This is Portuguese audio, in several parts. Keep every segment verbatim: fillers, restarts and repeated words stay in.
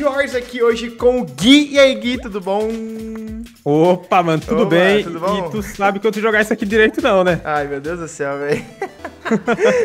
Bad Wars aqui hoje com o Gui. E aí, Gui, tudo bom? Opa, mano, tudo Opa, bem? Tudo bom? E tu sabe que eu tô jogar isso aqui direito não, né? Ai, meu Deus do céu, velho.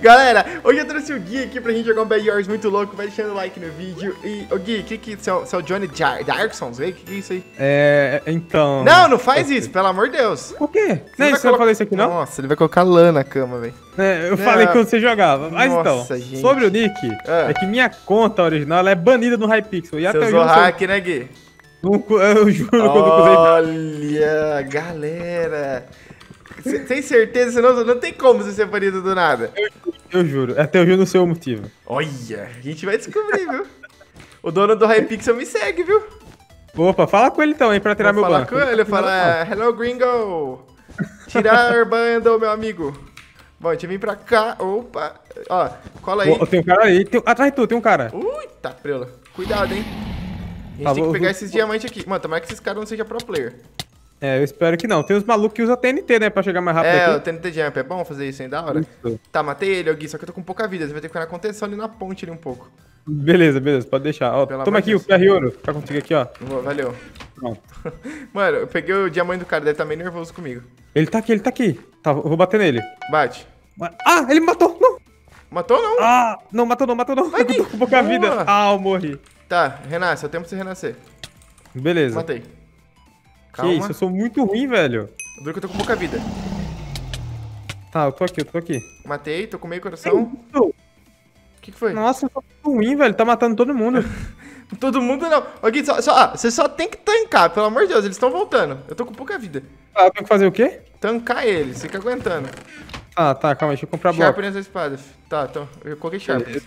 Galera, hoje eu trouxe o Gui aqui pra gente jogar um Bad Wars muito louco. Vai deixando o like no vídeo. E, ô Gui, o que que é? É o Johnny Darksons, velho? O que que é isso aí? É, então... Não, não faz isso, pelo amor de Deus. O quê? Você não, não colo... falar isso aqui não? Nossa, ele vai colocar lã na cama, velho. É, eu não. falei quando você jogava. Mas Nossa, então, gente. sobre o nick, ah. é que minha conta original ela é banida no Hypixel. E até usou hack, sou... né, Gui? Eu juro, quando eu usei... Olha, galera... Cê tem certeza? Não, não tem como você ser banido do nada. Eu, eu juro. Até hoje eu não sei o motivo. Olha, a gente vai descobrir, viu? O dono do Hypixel me segue, viu? Opa, fala com ele então, hein, pra tirar Vou meu banco. Fala com ele, fala, hello gringo. Tirar bando, meu amigo. Bom, deixa eu vir pra cá. Opa. Ó, cola aí. Pô, tem um cara aí. Tem... Atrás de tu, tem um cara. Ui, tá, preula. Cuidado, hein. A gente tá, tem que pegar vou... esses diamantes aqui. Mano, tomara que esses caras não sejam pro player. É, eu espero que não. Tem uns malucos que usam T N T, né, pra chegar mais rápido. É, aqui. O T N T Jump. É bom fazer isso, hein? Da hora. Isso. Tá, matei ele, Gui, só que eu tô com pouca vida. Você vai ter que ficar na contenção ali na ponte ali um pouco. Beleza, beleza. Pode deixar. Ó, toma aqui Deus. o ferro e ouro. Tá contigo aqui, ó. Boa, valeu. Pronto. Mano, eu peguei o diamante do cara. Deve tá meio nervoso comigo. Ele tá aqui, ele tá aqui. Tá, eu vou bater nele. Bate. Ah, ele me matou. Não. Matou, não? Ah, não, matou não, matou não. Vai, eu tô com pouca Boa. vida. Ah, eu morri. Tá, renasce. É o tempo de você renascer. Beleza. Matei. Calma. Que isso, eu sou muito ruim, velho. Duro que eu tô com pouca vida. Tá, eu tô aqui, eu tô aqui. Matei, tô com meio coração. O que que foi? Nossa, eu tô muito ruim, velho. Tá matando todo mundo. Todo mundo não. Aqui, só, só, ah, você só tem que tancar, pelo amor de Deus. Eles estão voltando. Eu tô com pouca vida. Ah, eu tenho que fazer o quê? Tancar eles, fica aguentando. Ah, tá, calma, deixa eu comprar bloco. Sharpness da espada. Tá, então, eu coloquei Sharpness.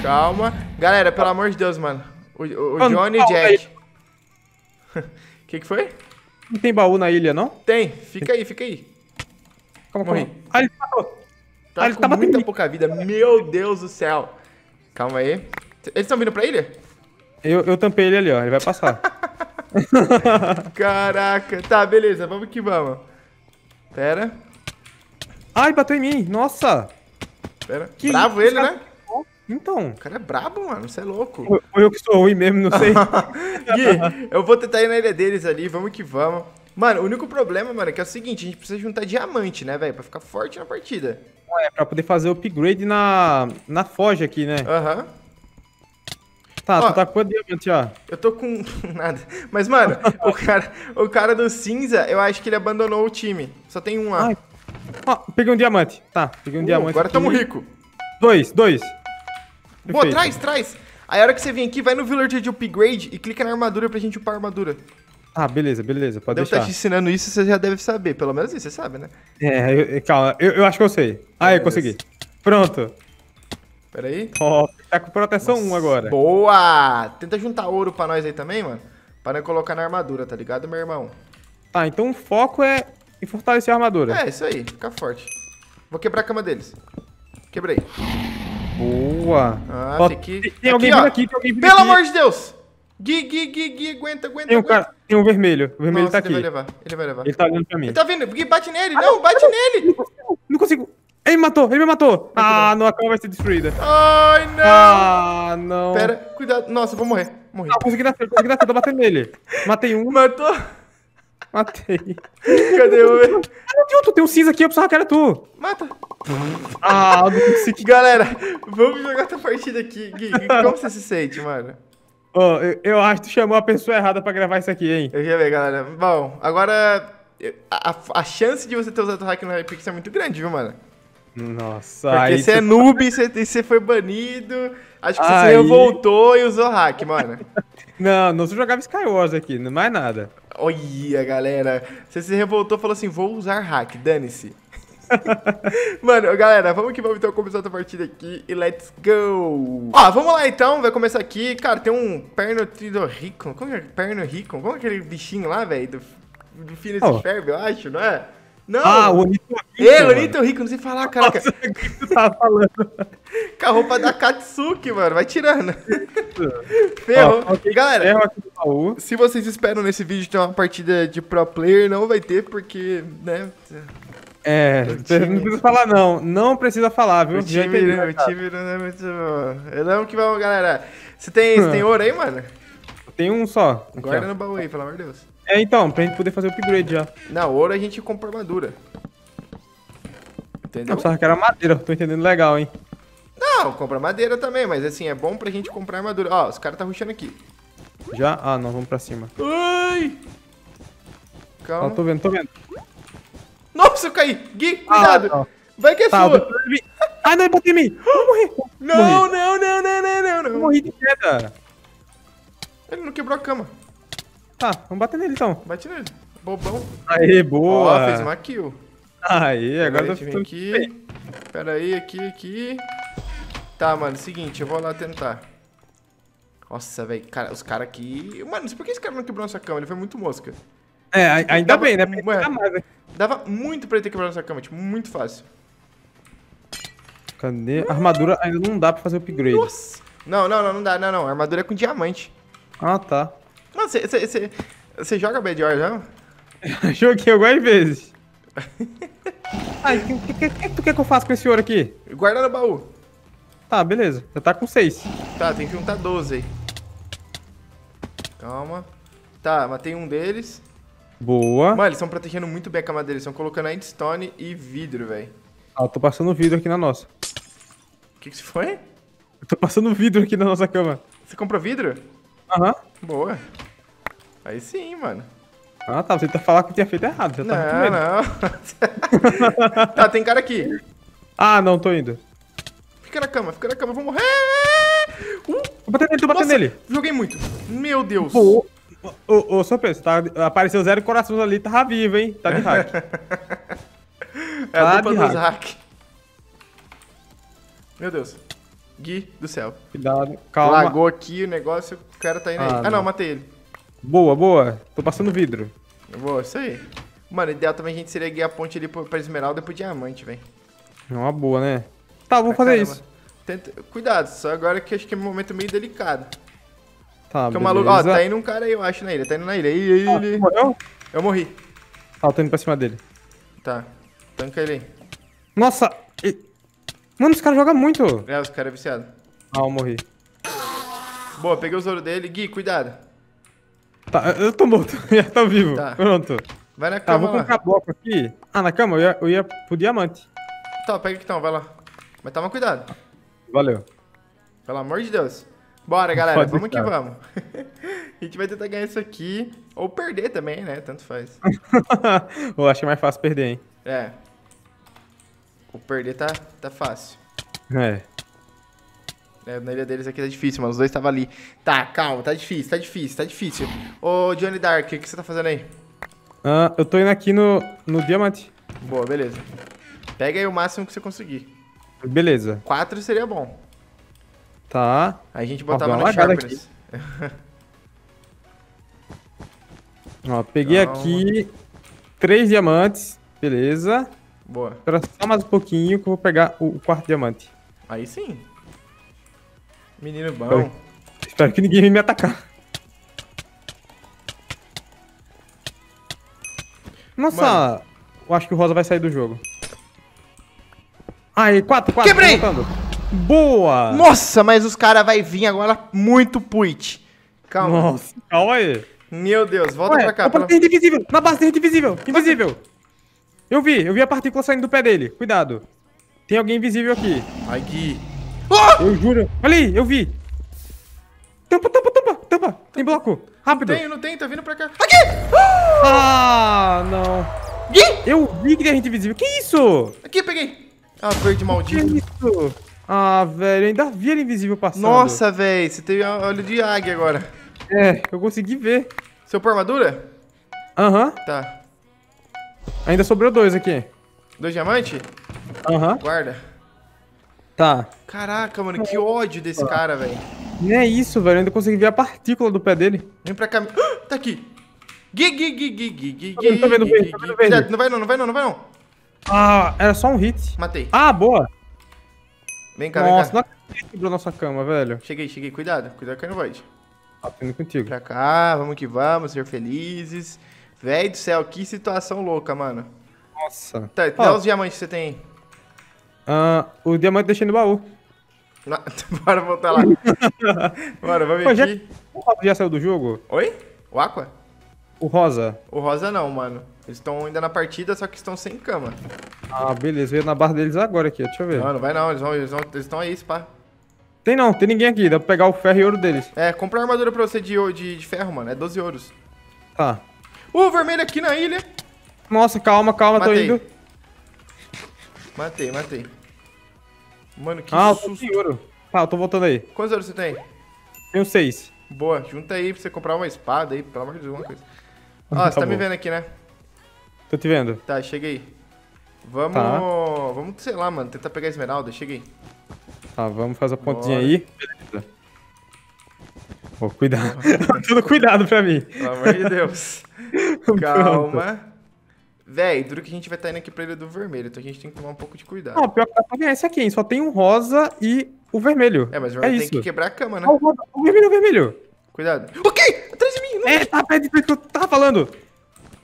Calma. Galera, pelo amor de Deus, mano. O, o, o Johnny e Jack. O que que foi? Não tem baú na ilha, não? Tem. Fica aí, fica aí. Calma, Morri. calma. Ah, ele matou. Tá ah, ele com tá muita pouca vida. Meu Deus do céu. Calma aí. Eles estão vindo pra ilha? Eu, eu tampei ele ali, ó. Ele vai passar. Caraca. Tá, beleza. Vamos que vamos. Pera. Ai, bateu em mim. Nossa. Pera. Que Bravo ele, cara... né? Então. O cara é brabo, mano. Você é louco. Ou eu, eu que sou ruim mesmo, não sei. Gui, eu vou tentar ir na ilha deles ali. Vamos que vamos. Mano, o único problema, mano, é que é o seguinte. A gente precisa juntar diamante, né, velho? Pra ficar forte na partida. É, pra poder fazer o upgrade na, na forja aqui, né? Aham. Uhum. Tá, ó, tu tá com quanto diamante, ó? Eu tô com nada. Mas, mano, o, cara, o cara do cinza, eu acho que ele abandonou o time. Só tem um lá. Ó, peguei um diamante. Tá, peguei um uh, diamante Agora aqui. tamo rico. Dois, dois. Pô, traz, traz. Aí a hora que você vem aqui, vai no villager de upgrade e clica na armadura pra gente upar a armadura. Ah, beleza, beleza, pode Devo deixar. Eu tá te ensinando isso, você já deve saber. Pelo menos isso, você sabe, né? É, eu, calma, eu, eu acho que eu sei. Ah, eu consegui. Pronto. Pera aí. Ó, oh, tá com proteção um agora. Boa! Tenta juntar ouro pra nós aí também, mano. Pra não colocar na armadura, tá ligado, meu irmão? Tá, então o foco é em fortalecer a armadura. É, isso aí, fica forte. Vou quebrar a cama deles. Quebrei. Boa! Ah, ó, tem, que... tem, tem alguém vindo aqui, tem alguém vindo Pelo aqui. amor de Deus! Gui, Gui, Gui, Gui, aguenta, aguenta, tem um aguenta. Cara, tem um vermelho, o vermelho Nossa, tá ele aqui. Vai levar, ele vai levar. Ele tá olhando pra mim. Ele tá vindo, Gui, bate nele, ah, não, bate não, nele! Não consigo, não consigo! Ele me matou, ele me matou! Ah, não, a cama vai ser destruída. Ai, não! Ah, não! Pera, cuidado, nossa, eu vou morrer, morri. Ah, consegui nascer, consegui nascer, tô batendo nele. Matei um. Matou? Matei. Cadê o meu? Ah, não tem outro, tem um cinza aqui, eu precisava que era tu. Mata. Ah, eu não consigo. Galera, vamos jogar essa partida aqui. Gui, como você se sente, mano? Ó, oh, eu, eu acho que tu chamou a pessoa errada pra gravar isso aqui, hein? Eu já vi, galera. Bom, agora a, a chance de você ter usado o hack no Hypixel é muito grande, viu, mano? Nossa. Porque aí você é noob, você, você foi banido, acho que aí. você se revoltou e usou hack, mano. Não, não, você jogava Skywars aqui, não mais nada. Olha, galera, você se revoltou e falou assim, vou usar hack, dane-se. Mano, galera, vamos que vamos então começar essa partida aqui e let's go. Ó, vamos lá então, vai começar aqui. Cara, tem um perno tridoricon, como é perno rico? Como é aquele bichinho lá, velho, do, do Fino oh. Ferb, eu acho, não é? Não! Ah, o Anitorrico! É, o Anitorrico, não sei falar, caraca. Nossa, o que tu tava falando? Com a roupa da Katsuki, mano, vai tirando. Ferrou. Ah, okay. Galera, se vocês esperam nesse vídeo ter uma partida de pro player, não vai ter, porque, né... É, não precisa falar não, não precisa falar, viu? O time, o time não é muito bom. Vamos que vamos, galera. Você tem, você tem ouro aí, mano? Eu tenho um só. Guarda no baú aí, pelo amor de Deus. É, então, pra gente poder fazer o upgrade já. Não, ouro a gente compra armadura. Entendeu? Eu pensava que era madeira, tô entendendo legal, hein? Não, compra madeira também, mas assim, é bom pra gente comprar armadura. Ó, os caras tá rushando aqui. Já? Ah, não, vamos pra cima. Ai! Calma. Ó, tô vendo, tô vendo. Nossa, eu caí! Gui, cuidado! Ah, vai que é tá, sua! Eu... Ah, não, bateu em mim! Eu morri! Não, morri. não, não, não, não, não, não! Eu morri de queda! Ele não quebrou a cama. Tá, vamos bater nele então. Bate nele, bobão. Aê, boa! Ó, fez uma kill. Aê, agora eu tô aqui. Pera aí, aqui, aqui. Tá, mano, seguinte, eu vou lá tentar. Nossa, velho, cara, os caras aqui... Mano, por que esse cara não quebrou nossa cama? Ele foi muito mosca. É, ainda dava, bem, né? Mano, dava muito pra ele ter quebrado nossa cama, tipo, muito fácil. Cadê? A armadura ainda não dá pra fazer upgrade. Nossa! Não, não, não, não dá, não, não. A armadura é com diamante. Ah, tá. Mano, você joga Bad Dior já? Joguei algumas vezes. Ai, o que, que, que, que tu quer que eu faça com esse ouro aqui? Guarda no baú. Tá, beleza. Já tá com seis. Tá, tem que juntar doze aí. Calma. Tá, matei um deles. Boa. Mano, eles estão protegendo muito bem a cama deles. Estão colocando endstone e vidro, velho. Ah, eu tô passando vidro aqui na nossa. O que que foi? Eu tô passando vidro aqui na nossa cama. Você comprou vidro? Aham. Uhum. Boa. Aí sim, mano. Ah, tá. Você tá falando que eu tinha feito errado. Já não, tá não. Tá, tem cara aqui. Ah, não. Tô indo. Fica na cama, fica na cama, eu vou morrer! Uh, tô batendo nele, tô batendo nele. Joguei muito. Meu Deus. Ô, ô, ô, seu Pedro, tá, apareceu zero corações ali, tava vivo, hein? Tá de hack. É a dupla dos hack. Meu Deus. Gui do céu. Cuidado, calma. Lagou aqui o negócio, o cara tá indo ah, aí. Ah, não, não, matei ele. Boa, boa. Tô passando vidro. Boa, isso aí. Mano, o ideal também a gente seria guiar a ponte ali pra esmeralda e pro diamante, velho. É uma boa, né? Tá, vou ah, fazer caramba. Isso. Tenta... Cuidado, só agora que acho que é um momento meio delicado. Tá, beleza. Maluco... Ó, tá indo um cara aí, eu acho, na ilha. Tá indo na ilha. Ele... Ah, você morreu? Eu morri. Tá, ah, eu tô indo pra cima dele. Tá, tanca ele aí. Nossa! Ele... Mano, os caras jogam muito. É, os caras é viciado. Ah, eu morri. Boa, peguei os ouro dele. Gui, cuidado. Tá, eu tô morto. Já tá vivo. Tá. Pronto. Vai na cama. Tá, vou colocar bloco aqui. Ah, na cama eu ia, eu ia pro diamante. Tá, pega aqui então, vai lá. Mas toma cuidado. Valeu. Pelo amor de Deus. Bora, galera. Pode vamos que cara. Vamos. A gente vai tentar ganhar isso aqui. Ou perder também, né? Tanto faz. Eu acho que é mais fácil perder, hein? É. O perder tá, tá fácil. É. É. Na ilha deles aqui tá difícil, mano. Os dois estavam ali. Tá, calma. Tá difícil, tá difícil, tá difícil. Ô, Johnny Dark, o que você tá fazendo aí? Ah, eu tô indo aqui no, no diamante. Boa, beleza. Pega aí o máximo que você conseguir. Beleza. Quatro seria bom. Tá. Aí a gente botava na Sharpness. Ó, peguei então... aqui três diamantes. Beleza. Boa. Espera só mais um pouquinho que eu vou pegar o quarto diamante. Aí sim. Menino bom. Eu... Espero que ninguém me atacar. Nossa, mano. Eu acho que o Rosa vai sair do jogo. Aí, quatro, quatro. Quebrei! Boa! Nossa, mas os caras vão vir agora muito puit. Calma. Nossa, calma aí. Meu Deus, volta Ué, pra cá. Pela... terra invisível, na base terra invisível, invisível. Eu vi, eu vi a partícula saindo do pé dele. Cuidado. Tem alguém invisível aqui. Ai, Gui. Oh! Eu juro. Olha aí, eu vi. Tampa, tampa, tampa, tampa. Tem bloco. Rápido. Não tem, não tem, tá vindo pra cá. Aqui! Uh! Ah, não. Gui! Eu vi que tem gente invisível. Que isso? Aqui, peguei. Ah, verde maldito. Que isso? Ah, velho, eu ainda vi ele invisível passando. Nossa, velho, você teve olho de águia agora. É, eu consegui ver. Seu por armadura? Aham. Uhum. Tá. Ainda sobrou dois aqui. Dois diamantes? Aham. Uhum. Guarda. Tá. Caraca, mano, que ódio desse ah. cara, velho. Não é isso, velho, eu ainda consegui ver a partícula do pé dele. Vem pra cá. Ah, tá aqui. Gui, gui, gui, gui, gui, gui, gui, tô vendo, gui, verde, gui, vendo gui. Verde. Não vai não, não vai não, não vai não. Ah, era só um hit. Matei. Ah, boa. Vem cá, nossa, vem cá. Nossa, não quebrou nossa cama, velho. Cheguei, cheguei. Cuidado. Cuidado que eu não void. Tá vindo contigo. Pra cá, vamos que vamos, ser felizes. Velho do céu, que situação louca, mano. Nossa. Tá, dá os diamantes que você tem aí. Ah, o diamante deixei no baú. Na... Bora voltar lá. Bora, vamos ver aqui. O Rosa já saiu do jogo? Oi? O Aqua? O Rosa? O Rosa não, mano. Eles estão ainda na partida, só que estão sem cama. Ah, beleza. Veio na barra deles agora aqui, deixa eu ver. Não, não vai não. Eles vão, eles vão, eles estão aí, pá. Tem não, tem ninguém aqui. Dá pra pegar o ferro e ouro deles. É, compra uma armadura pra você de, de, de ferro, mano. É doze ouros. Tá. Uh, vermelho aqui na ilha. Nossa, calma, calma. Matei. Tô indo. Matei, matei. Mano, que ah, susto. Ah, ouro. Tá, eu tô voltando aí. Quantos ouros você tem? Tenho seis. Boa, junta aí pra você comprar uma espada aí, pelo amor de Deus, alguma coisa. Ó, ah, tá você tá bom. Me vendo aqui, né? Tô te vendo. Tá, cheguei. Vamos, tá. vamos, sei lá, mano, tentar pegar a esmeralda, cheguei. Tá, vamos fazer a pontinha Bora. aí. Beleza. Pô, cuidado. Tudo cuidado pra mim. Pelo amor de Deus. Calma. Véi, duro que a gente vai estar tá indo aqui pra ele do vermelho, então a gente tem que tomar um pouco de cuidado. Não, pior que dá pra ganhar esse aqui, hein? Só tem um rosa e o vermelho. É, mas o vermelho é tem isso. que quebrar a cama, né? O, rosa, o vermelho, o vermelho. Cuidado. O okay, quê? Atrás de mim! Não. É, tá perto do que eu tava falando.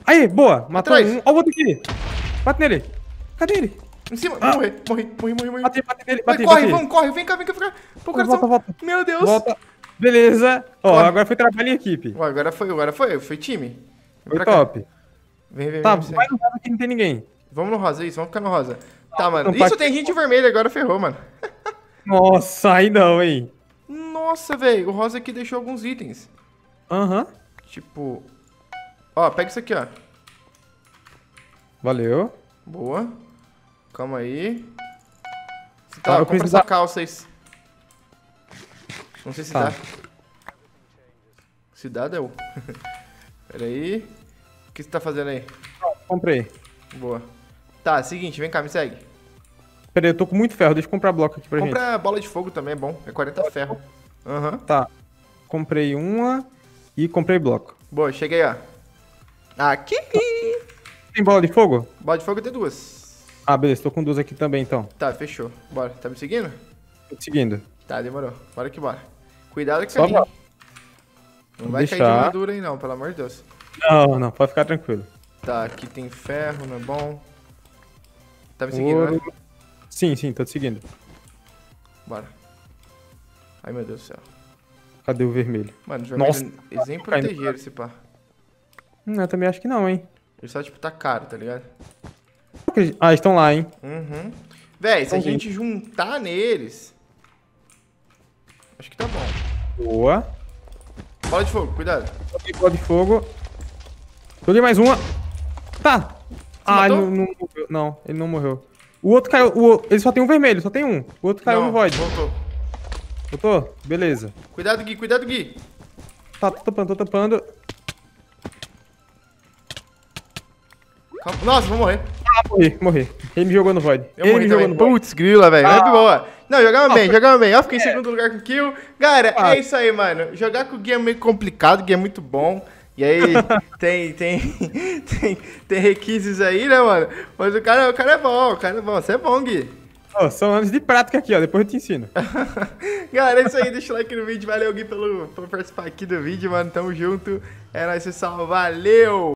Aí, boa. Matou um. Ó o outro aqui. Bate nele. Cadê ele? Em cima. Ah. Morri, morri, morri, morri, morri. Bate, bate nele, bate, Vai, bate. Corre, vamos, corre. Vem cá, vem cá, vem cá. Pô, cara, volta, só... volta. Meu Deus. Volta. Beleza. Ó, corre. Agora foi trabalho em equipe. Ó, agora foi, agora foi. Foi time. Foi pra top. Cá. Vem, vem, tá, vem, vai no rosa que não tem ninguém. Vamos no rosa, isso, vamos ficar no rosa. Tá, mano. Não, isso tem gente que... vermelha, agora ferrou, mano. Nossa, aí não, hein. Nossa, velho, o rosa aqui deixou alguns itens. Aham. Uhum. Tipo... Ó, pega isso aqui, ó. Valeu. Boa. Calma aí. Você tá, tá, eu compra preciso... essa calça aí. Não sei se tá. dá. Se dá, deu. Pera aí. O que você tá fazendo aí? Comprei. Boa. Tá, seguinte, vem cá, me segue. Peraí, eu tô com muito ferro, deixa eu comprar bloco aqui pra Compra gente. Compra bola de fogo também, é bom. É quarenta ferro. Aham. Uhum. Tá. Comprei uma e comprei bloco. Boa, cheguei, ó. Aqui! Tem bola de fogo? Bola de fogo tem duas. Ah, beleza, tô com duas aqui também, então. Tá, fechou. Bora. Tá me seguindo? Tô te seguindo. Tá, demorou. Bora que bora. Cuidado que cair. Não Vou vai deixar. cair de armadura aí não, pelo amor de Deus. Não, não, pode ficar tranquilo. Tá, aqui tem ferro, não é bom. Tá me seguindo, Ouro. né? Sim, sim, tô te seguindo. Bora. Ai, meu Deus do céu. Cadê o vermelho? Mano, os vermelhos nem protegeram esse pá. Não, eu também acho que não, hein. Eles só, tipo, tá caro, tá ligado? Ah, estão lá, hein. Uhum. Véi, se a gente juntar neles... Acho que tá bom. Boa. Bola de fogo, cuidado. Bola de fogo. Joguei mais uma. Tá. Você ah, ele não, não morreu. Não, ele não morreu. O outro caiu. O, ele só tem um vermelho, só tem um. O outro caiu não, no void. Voltou. Voltou? Beleza. Cuidado, Gui, cuidado, Gui. Tá, tô tampando, tô tampando. Calma. Nossa, vou morrer. Ah, morri, morri. Ele me jogou no void. Eu ele morri me jogou no void. Putz, grila, velho. Ah. É boa. Não, jogamos bem, jogamos bem. Ó, fiquei em segundo lugar com o kill. Galera, ah. é isso aí, mano. Jogar com o Gui é meio complicado, o Gui é muito bom. E aí, tem, tem, tem, tem requisitos aí, né, mano? Mas o cara, o cara é bom, o cara é bom. Você é bom, Gui. Oh, são anos de prática aqui, ó. Depois eu te ensino. Galera, é isso aí. Deixa o like no vídeo. Valeu, Gui, pelo, por participar aqui do vídeo, mano. Tamo junto. É nóis, pessoal. Valeu!